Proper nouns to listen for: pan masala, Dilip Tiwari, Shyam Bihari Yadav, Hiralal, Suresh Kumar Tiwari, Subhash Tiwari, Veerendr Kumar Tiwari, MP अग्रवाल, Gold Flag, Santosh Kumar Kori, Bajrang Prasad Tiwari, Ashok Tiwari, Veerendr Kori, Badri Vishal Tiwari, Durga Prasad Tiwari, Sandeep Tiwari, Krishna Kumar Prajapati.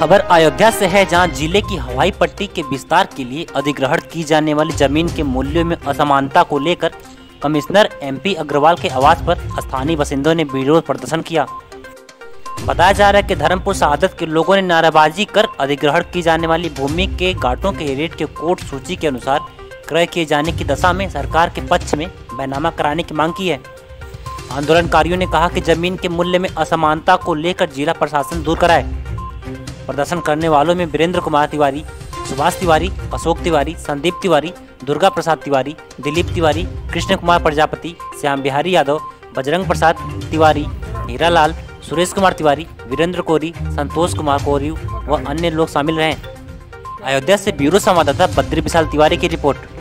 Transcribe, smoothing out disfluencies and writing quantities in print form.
खबर अयोध्या से है, जहां जिले की हवाई पट्टी के विस्तार के लिए अधिग्रहण की जाने वाली जमीन के मूल्यों में असमानता को लेकर कमिश्नर MP अग्रवाल के आवास पर स्थानीय बासिंदों ने विरोध प्रदर्शन किया। बताया जा रहा है कि धर्मपुर सआदत के लोगों ने नारेबाजी कर अधिग्रहण की जाने वाली भूमि के घाटों के रेट के कोर्ट सूची के अनुसार क्रय किए जाने की दशा में सरकार के पक्ष में बैनामा कराने की मांग की है। आंदोलनकारियों ने कहा कि जमीन के मूल्य में असमानता को लेकर जिला प्रशासन दूर कराए। प्रदर्शन करने वालों में वीरेंद्र कुमार तिवारी, सुभाष तिवारी, अशोक तिवारी, संदीप तिवारी, दुर्गा प्रसाद तिवारी, दिलीप तिवारी, कृष्ण कुमार प्रजापति, श्याम बिहारी यादव, बजरंग प्रसाद तिवारी, हीरालाल, सुरेश कुमार तिवारी, वीरेंद्र कोरी, संतोष कुमार कोरी व अन्य लोग शामिल रहे। अयोध्या से ब्यूरो संवाददाता बद्री विशाल तिवारी की रिपोर्ट।